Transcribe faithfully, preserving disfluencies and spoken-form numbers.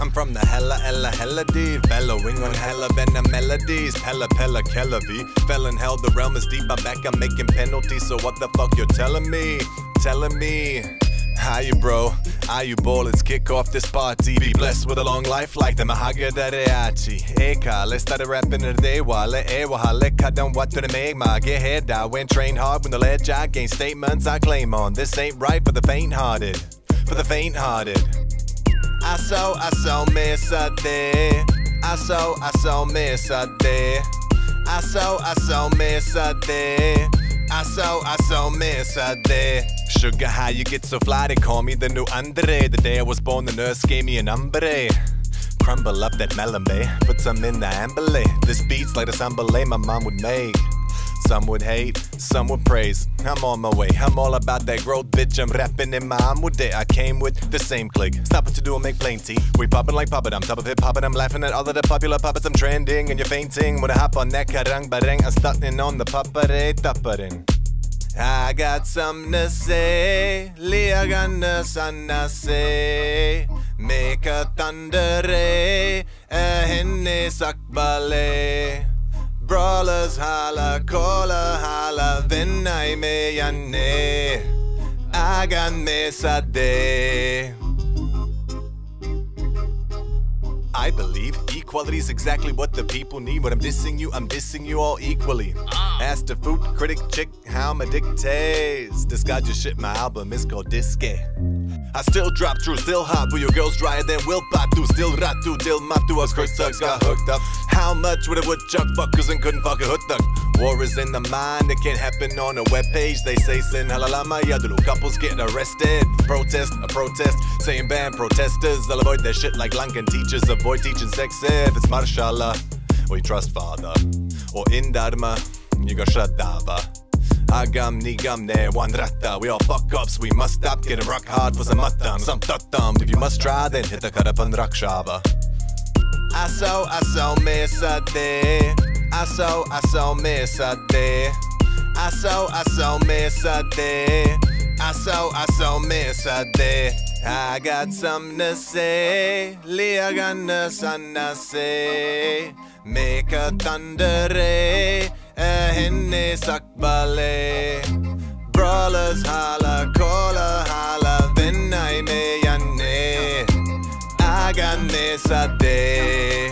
I'm from the hella, hella, hella deep, bellowing on hella venom melodies. Pella, pella, kellaby. Fell in hell, the realm is deep. My back, I'm making penalties. So what the fuck you're telling me? Telling me? How you, bro? Are you ball? Let's kick off this party. Be blessed with a long life like the Mahagadareachi. Eka, let's start rapping today. Wale, ewaha, let cut down what to the magma. Get head, I went train hard when the ledge I gain statements I claim on. This ain't right for the faint hearted. For the faint hearted. I saw, I saw me Saddeh. I saw, I saw me Saddeh. I saw, I saw me Saddeh. I saw, I saw me Saddeh. Sugar, how you get so fly? They call me the new Andre. The day I was born, the nurse gave me an umbre. Crumble up that melon, babe. Put some in the ambulé. This beat's like the sambale my mom would make. Some would hate, some would praise. I'm on my way, I'm all about that growth, bitch. I'm rapping in my amude. I came with the same click. Stop what you do and make plain tea. We poppin' like poppin', I'm top of hip hop, and I'm laughing at all of the popular poppers. I'm trending and you're fainting. When I hop on that karang barang, I'm starting on the papare taparin. I got something to say, liagana sanase. Make a thundere, a henne sakbale. Brawlers holla, cola holla, then I may yane. I got me Saddeh. I believe equality is exactly what the people need. When I'm dissing you, I'm dissing you all equally. Uh. Ask the food critic chick how my dick tastes. Discard your shit, my album is called Disque. I still drop true, still hot, but your girl's drier than Will Patu. Still Ratu, Dil Matu, us curse thugs got hooked up. How much would a woodchuck fuck, cause I couldn't fuck a hood thug? War is in the mind, it can't happen on a webpage. They say Sinhala lama yadulu, couples get arrested. Protest, a protest, saying ban protesters. They'll avoid their shit like Lankan teachers. Avoid teaching sex if it's Marshallah. We trust Father. Or in Dharma, you got Shradava. Agam nigam ne one ratta. We all fuck ups, we must stop. Getting rock hard for some mattam, some tattam. If you must try, then hit the karapan rakshava. I saw, I saw me Saddeh. I saw, I saw me Saddeh. I saw, I saw me Saddeh. I saw, I saw me Saddeh. I got something to say, liagana sanase. Make a thundere, a henne sakbale. Brawlers holla, cola holla, then I may yane. I got me Saddeh.